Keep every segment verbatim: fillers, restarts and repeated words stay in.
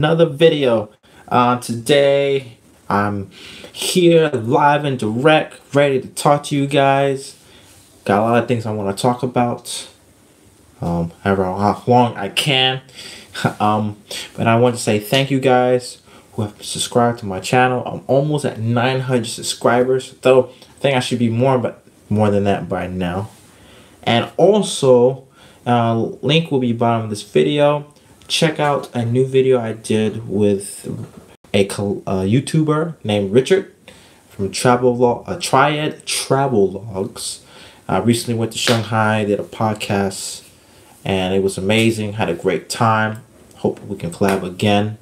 Another video. Uh, today I'm here live and direct, ready to talk to you guys. Got a lot of things I want to talk about, um, however long I can. um, but I want to say thank you guys who have subscribed to my channel. I'm almost at nine hundred subscribers, though I think I should be more, but more than that by now. And also, uh, link will be bottom of this video. Check out a new video I did with a, a YouTuber named Richard from Travel Vlog, a Triad Travel Logs. I recently went to Shanghai, did a podcast, and it was amazing. Had a great time. Hope we can collab again.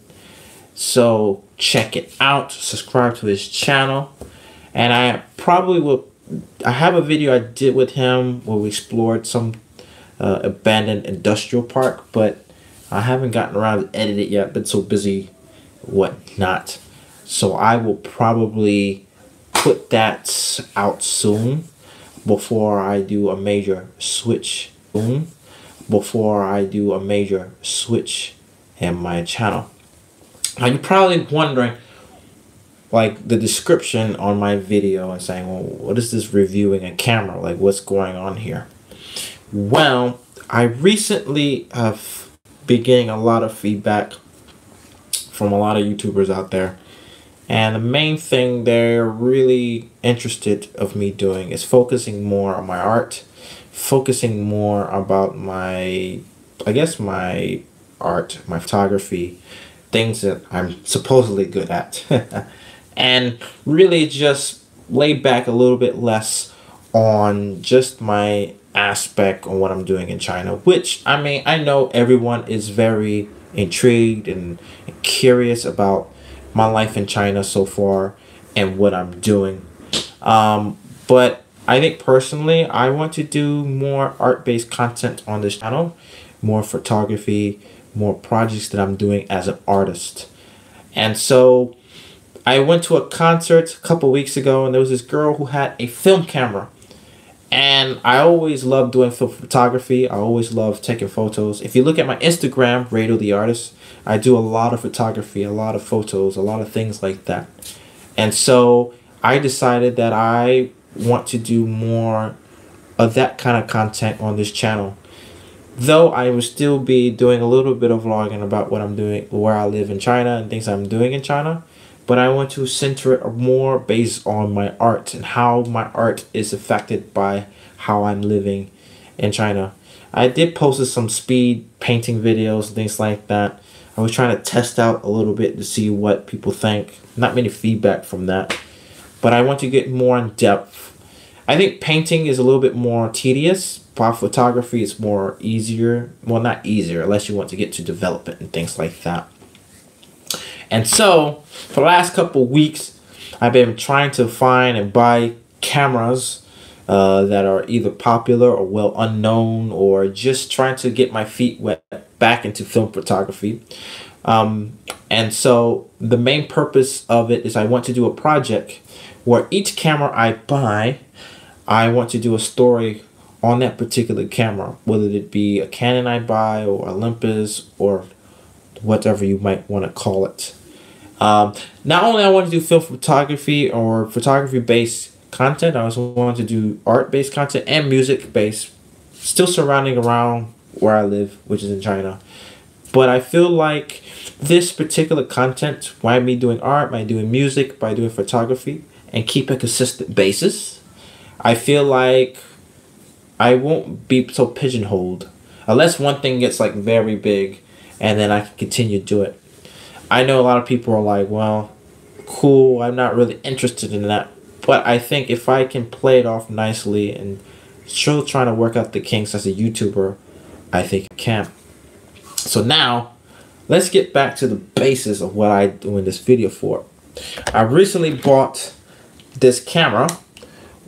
So check it out. Subscribe to his channel, and I probably will. I have a video I did with him where we explored some uh, abandoned industrial park, but I haven't gotten around to edit it yet. I've been so busy, whatnot. So I will probably put that out soon before I do a major switch. Boom. Before I do a major switch in my channel. Now you're probably wondering, like, the description on my video and saying, well, what is this reviewing a camera? Like, what's going on here? Well, I recently have been getting a lot of feedback from a lot of YouTubers out there, and the main thing they're really interested of me doing is focusing more on my art, focusing more about my, I guess my art, my photography, things that I'm supposedly good at, and really just lay back a little bit less on just my aspect on what I'm doing in China, which, I mean, I know everyone is very intrigued and curious about my life in China so far and what I'm doing. Um, but I think personally, I want to do more art-based content on this channel, more photography, more projects that I'm doing as an artist. And so I went to a concert a couple weeks ago, and there was this girl who had a film camera. And I always love doing film photography. I always love taking photos. If you look at my Instagram, Radio the Artist, I do a lot of photography, a lot of photos, a lot of things like that. And so I decided that I want to do more of that kind of content on this channel. Though I will still be doing a little bit of vlogging about what I'm doing, where I live in China and things I'm doing in China. But I want to center it more based on my art and how my art is affected by how I'm living in China. I did post some speed painting videos, things like that. I was trying to test out a little bit to see what people think. Not many feedback from that. But I want to get more in depth. I think painting is a little bit more tedious. While photography is more easier. Well, not easier, unless you want to get to development and things like that. And so, for the last couple weeks, I've been trying to find and buy cameras uh, that are either popular or well unknown, or just trying to get my feet wet back into film photography. Um, and so, the main purpose of it is I want to do a project where each camera I buy, I want to do a story on that particular camera, whether it be a Canon I buy or Olympus or whatever you might want to call it. Um, not only I want to do film photography or photography-based content, I also want to do art-based content and music-based, still surrounding around where I live, which is in China. But I feel like this particular content, by me doing art, by doing music, by doing photography, and keep a consistent basis, I feel like I won't be so pigeonholed. Unless one thing gets like very big, and then I can continue to do it. I know a lot of people are like, well, cool, I'm not really interested in that. But I think if I can play it off nicely and still trying to work out the kinks as a YouTuber, I think I can. So now, let's get back to the basis of what I'm doing this video for. I recently bought this camera,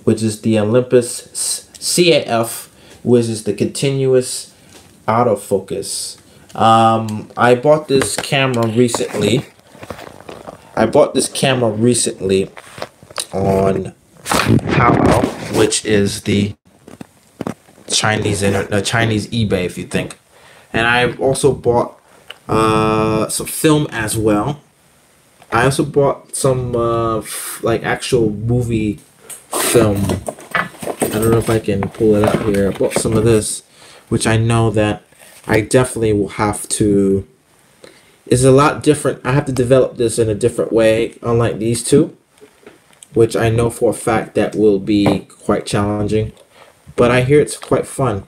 which is the Olympus C A F, which is the continuous autofocus. Um, I bought this camera recently. I bought this camera recently on Taobao, which is the Chinese, the Chinese eBay, if you think. And I've also bought uh, some film as well. I also bought some uh, like actual movie film. I don't know if I can pull it up here. I bought some of this, which I know that I definitely will have to. It's a lot different. I have to develop this in a different way, unlike these two, which I know for a fact that will be quite challenging. But I hear it's quite fun.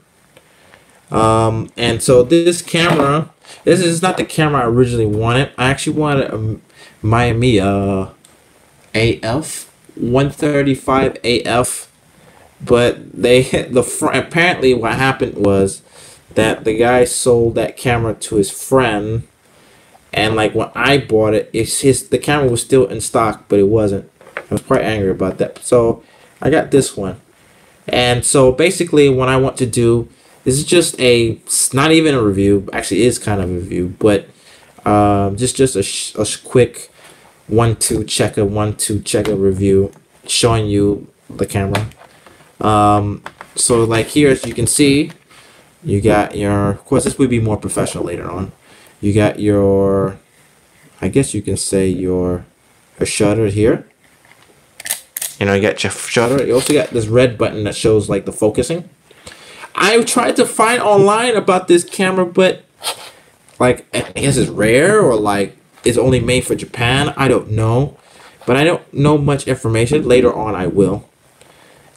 Um, and so this camera, this is not the camera I originally wanted. I actually wanted a Mamiya A F one thirty-five A F, but they hit the front. Apparently, what happened was that the guy sold that camera to his friend, and like when I bought it, it's his the camera was still in stock, but it wasn't. I was quite angry about that. So I got this one, and so basically, what I want to do. This is just a, it's not even a review, actually it is kind of a review, but uh, just, just a, sh a sh quick one-two checker, one-two checker review showing you the camera. Um, so like here, as you can see, you got your, of course this would be more professional later on, you got your, I guess you can say your, your shutter here. You know, you got your shutter, you also got this red button that shows like the focusing. I tried to find online about this camera, but like I guess it's rare or like it's only made for Japan. I don't know, but I don't know much information. Later on, I will.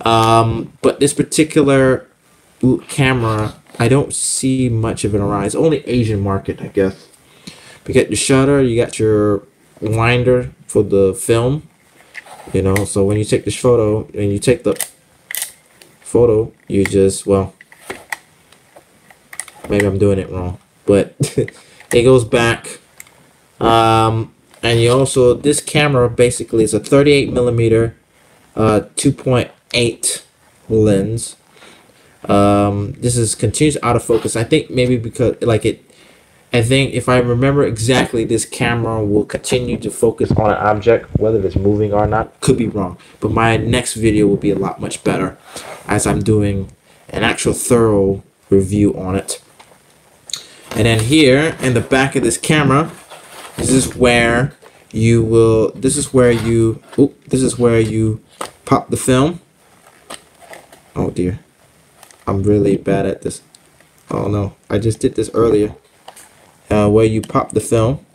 Um, but this particular camera, I don't see much of it around. It's only Asian market, I guess. You got your shutter, you got your winder for the film. You know, so when you take this photo, when you take the photo, you just well. Maybe I'm doing it wrong, but it goes back. Um, and you also, this camera basically is a thirty-eight millimeter uh, two point eight lens. Um, this is continues out of focus. I think maybe because like it, I think if I remember exactly, this camera will continue to focus on an object, whether it's moving or not. Could be wrong, but my next video will be a lot much better as I'm doing an actual thorough review on it. And then here in the back of this camera, this is where you will this is where you oh, this is where you pop the film. Oh dear, I'm really bad at this. Oh no, I just did this earlier. Uh, where you pop the film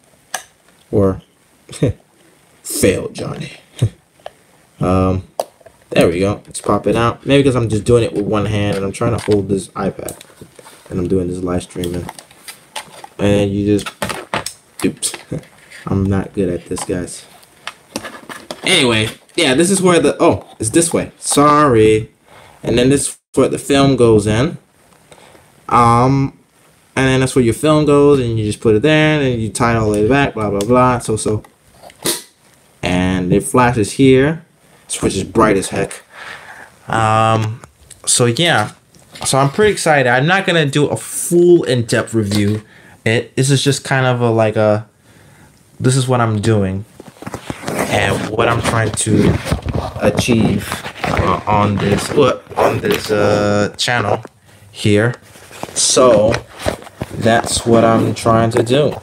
or fail Johnny. um, there we go. Let's pop it out. Maybe because I'm just doing it with one hand and I'm trying to hold this iPad and I'm doing this live streaming. And you just, oops, I'm not good at this, guys. Anyway, yeah, this is where the, oh, it's this way. Sorry. And then this is where the film goes in. Um, and then that's where your film goes and you just put it there and then you tie it all the way back, blah, blah, blah, so, so. And it flashes here. Which is bright as heck. Um, so yeah, so I'm pretty excited. I'm not gonna do a full in-depth review. It this is just kind of a like a. This is what I'm doing, and what I'm trying to achieve uh, on this uh, on this uh, channel here. So that's what I'm trying to do.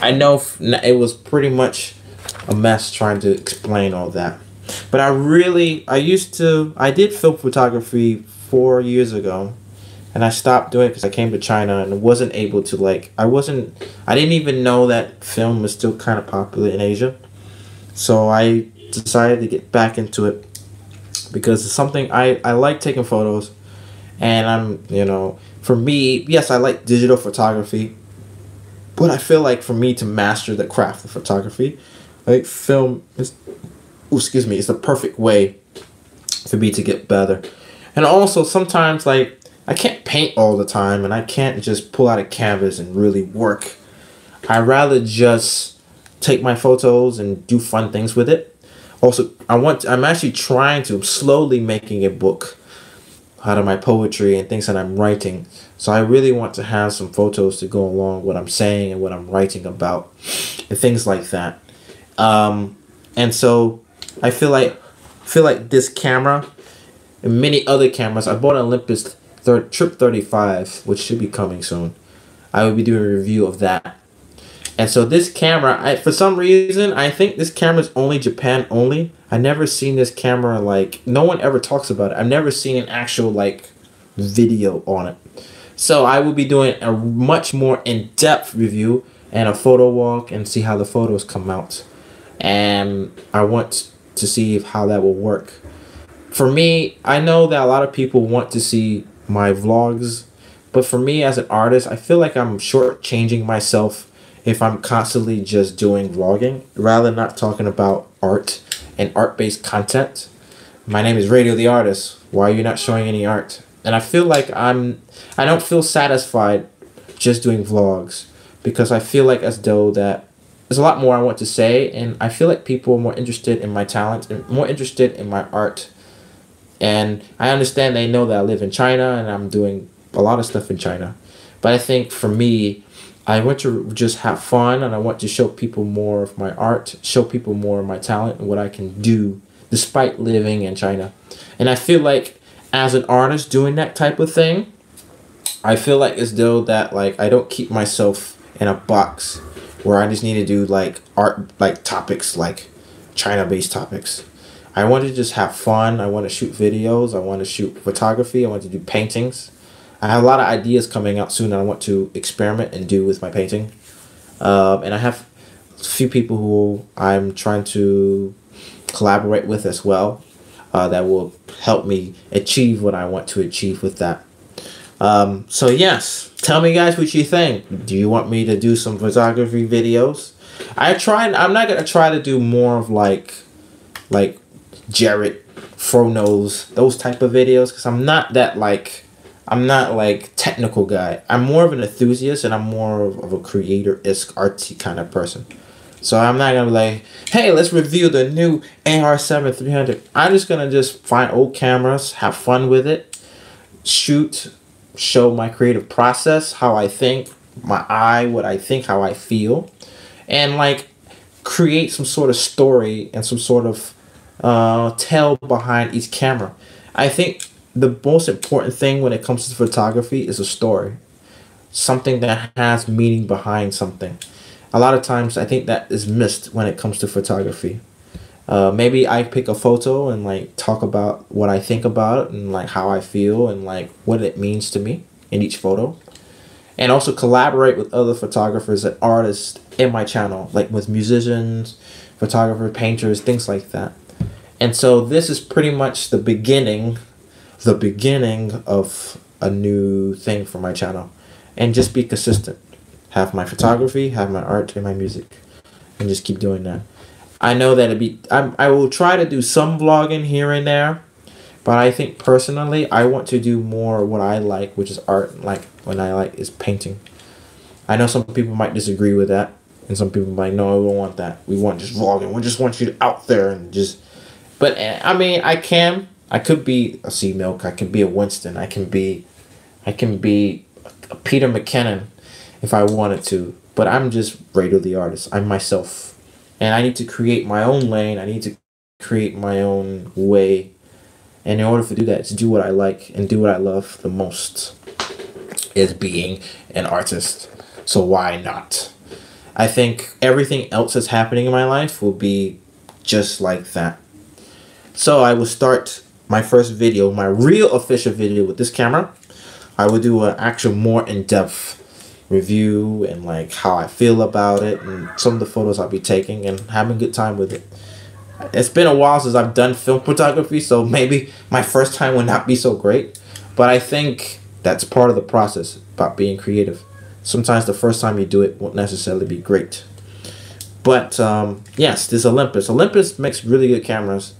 I know it was pretty much a mess trying to explain all that. But I really, I used to, I did film photography four years ago, and I stopped doing it because I came to China and wasn't able to, like, I wasn't, I didn't even know that film was still kind of popular in Asia. So I decided to get back into it because it's something, I, I like taking photos, and I'm, you know, for me, yes, I like digital photography, but I feel like for me to master the craft of photography, like film is... Ooh, excuse me, it's the perfect way for me to get better. And also sometimes like I can't paint all the time and I can't just pull out a canvas and really work. I rather just take my photos and do fun things with it. Also I want to, I'm actually trying to I'm slowly making a book out of my poetry and things that I'm writing. So I really want to have some photos to go along what I'm saying and what I'm writing about and things like that. Um, and so I feel like feel like this camera and many other cameras. I bought an Olympus Trip thirty-five, which should be coming soon. I will be doing a review of that And so this camera, I, for some reason, I think this camera is only Japan only. I've never seen this camera, like, no one ever talks about it. I've never seen an actual, like, video on it. So I will be doing a much more in-depth review and a photo walk and see how the photos come out. And I want to see how that will work. For me, I know that a lot of people want to see my vlogs, but for me as an artist, I feel like I'm shortchanging myself if I'm constantly just doing vlogging, rather than not talking about art and art-based content. My name is Radio the Artist. Why are you not showing any art? And I feel like I'm, I don't feel satisfied just doing vlogs, because I feel like as though that there's a lot more I want to say, and I feel like people are more interested in my talent and more interested in my art. And I understand they know that I live in China and I'm doing a lot of stuff in China. But I think for me, I want to just have fun, and I want to show people more of my art, show people more of my talent and what I can do despite living in China. And I feel like as an artist doing that type of thing, I feel like as though that, like, I don't keep myself in a box where I just need to do like art, like topics, like China-based topics. I want to just have fun. I want to shoot videos. I want to shoot photography. I want to do paintings. I have a lot of ideas coming out soon that I want to experiment and do with my painting. Um, and I have a few people who I'm trying to collaborate with as well, uh, that will help me achieve what I want to achieve with that. Um, so yes, tell me guys what you think. Do you want me to do some photography videos? I try, I'm not going to try to do more of like, like Jared Fro Knows, those type of videos. Cause I'm not that like, I'm not like technical guy. I'm more of an enthusiast, and I'm more of, of a creator-esque, artsy kind of person. So I'm not going to be like, hey, let's review the new A R seven three hundred. I'm just going to just find old cameras, have fun with it, shoot, show my creative process, how I think, my eye, what I think, how I feel, and like create some sort of story and some sort of uh, tale behind each camera. I think the most important thing when it comes to photography is a story, something that has meaning behind something. A lot of times I think that is missed when it comes to photography. Uh, maybe I pick a photo and like talk about what I think about it and like how I feel and like what it means to me in each photo, and also collaborate with other photographers and artists in my channel, like with musicians, photographers, painters, things like that. And so this is pretty much the beginning, the beginning of a new thing for my channel, and just be consistent. Have my photography, have my art and my music, and just keep doing that. I know that it'd be, I'm, I will try to do some vlogging here and there, but I think personally I want to do more what I like, which is art, like when I like is painting. I know some people might disagree with that, and some people might, no, we don't want that. We want just vlogging. We just want you out there and just, but I mean, I can, I could be a Sea Milk. I can be a Winston. I can be, I can be a Peter McKinnon if I wanted to, but I'm just Radio the Artist. I'm myself. And I need to create my own lane. I need to create my own way. And in order to do that, to do what I like and do what I love the most is being an artist. So why not? I think everything else that's happening in my life will be just like that. So I will start my first video, my real official video with this camera. I will do an actual more in-depth review and like how I feel about it and some of the photos I'll be taking and having a good time with it. It's been a while since I've done film photography, so maybe my first time will not be so great, but I think that's part of the process about being creative. Sometimes the first time you do it won't necessarily be great. But um, yes, this Olympus. Olympus makes really good cameras.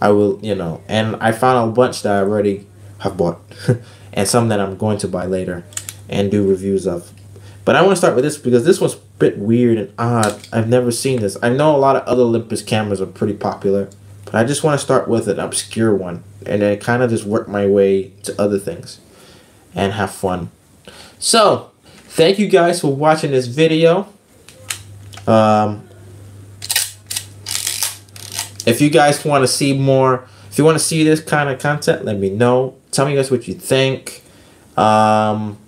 I will, you know, and I found a bunch that I already have bought and some that I'm going to buy later and do reviews of. But I want to start with this because this one's a bit weird and odd. I've never seen this. I know a lot of other Olympus cameras are pretty popular, but I just want to start with an obscure one and then kind of just work my way to other things and have fun. So thank you guys for watching this video. Um, if you guys want to see more, if you want to see this kind of content, let me know. Tell me guys what you think. Um,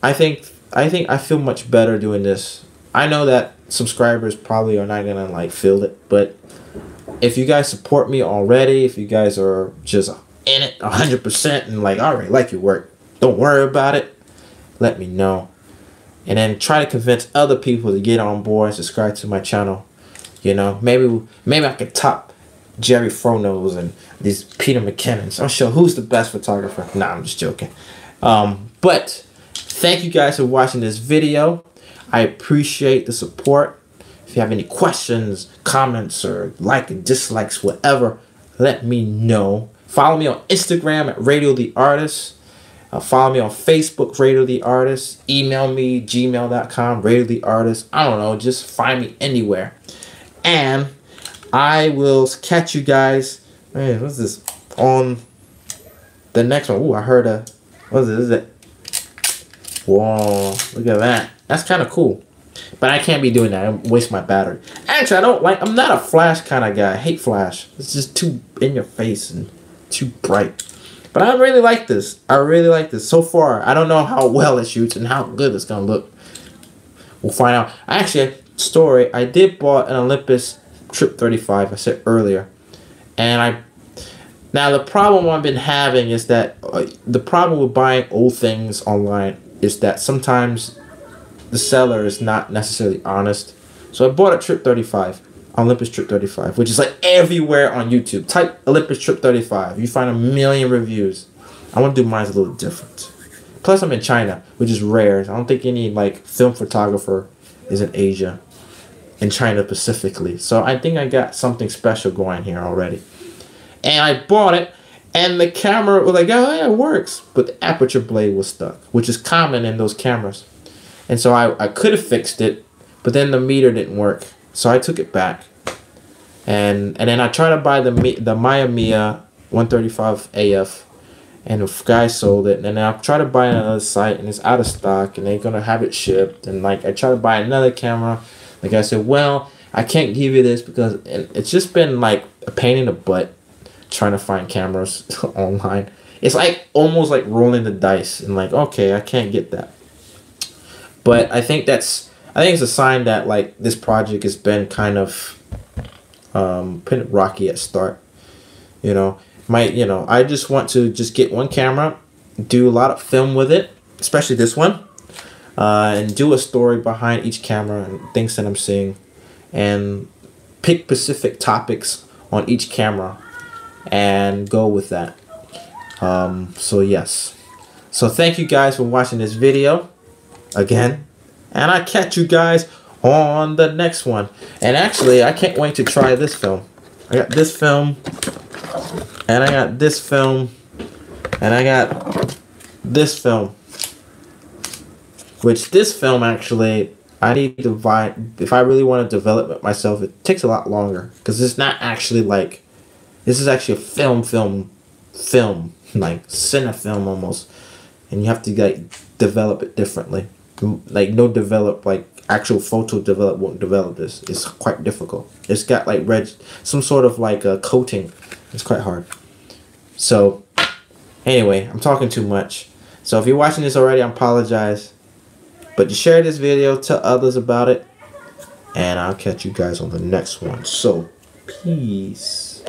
I think I think I feel much better doing this I know that subscribers probably are not gonna like feel it, but if you guys support me already, if you guys are just in it one hundred percent and like, I already like your work, don't worry about it, let me know. And then try to convince other people to get on board and subscribe to my channel. You know, maybe maybe I could top Jerry Fronos and these Peter McKinnons. I'm sure who's the best photographer. Nah, I'm just joking. Um, but thank you guys for watching this video. I appreciate the support. If you have any questions, comments, or like and dislikes, whatever, let me know. Follow me on Instagram at Radio the Artist. Uh, follow me on Facebook, Radio the Artist. Email me, gmail dot com, Radio the Artist. I don't know, just find me anywhere. And I will catch you guys. Man, what's this? On the next one. Ooh, I heard a. What is it? Is it? Whoa, look at that. That's kind of cool. But I can't be doing that. I waste my battery. Actually, I don't like. I'm not a flash kind of guy. I hate flash. It's just too in your face and too bright. But I really like this. I really like this so far. I don't know how well it shoots and how good it's gonna look. We'll find out. Actually, story. I did bought an Olympus Trip thirty-five. I said earlier, and I. Now the problem I've been having is that uh, the problem with buying old things online is that sometimes the seller is not necessarily honest. So I bought a Trip thirty-five, Olympus Trip thirty-five, which is like everywhere on YouTube. Type Olympus Trip thirty-five, you find a million reviews. I want to do mine a little different. Plus I'm in China, which is rare. I don't think any like film photographer is in Asia, in China specifically. So I think I got something special going here already. And I bought it, and the camera was like, oh yeah, it works. But the aperture blade was stuck, which is common in those cameras. And so I, I could have fixed it, but then the meter didn't work. So I took it back. And and then I tried to buy the the Mamiya one thirty-five A F, and the guy sold it. And then I tried to buy another site, and it's out of stock, and they're going to have it shipped. And like I tried to buy another camera. The guy said, well, I can't give you this because it's just been like a pain in the butt trying to find cameras online. It's like almost like rolling the dice and like, okay, I can't get that. But I think that's, I think it's a sign that like this project has been kind of um, rocky at start. You know, my, you know, I just want to just get one camera, do a lot of film with it, especially this one, uh, and do a story behind each camera and things that I'm seeing, and pick specific topics on each camera and go with that. Um, so yes. So thank you guys for watching this video. Again, and I catch you guys on the next one. And actually, I can't wait to try this film. I got this film, and I got this film, and I got this film. Which this film, actually, I need to buy. If I really want to develop it myself, it takes a lot longer because it's not actually like, this is actually a film, film, film, like cinefilm almost, and you have to like develop it differently. Like no develop like actual photo develop won't develop this. It's quite difficult. It's got like red some sort of like a coating. It's quite hard. So anyway, I'm talking too much. So if you're watching this already, I apologize. But just share this video, tell others about it, and I'll catch you guys on the next one. So peace.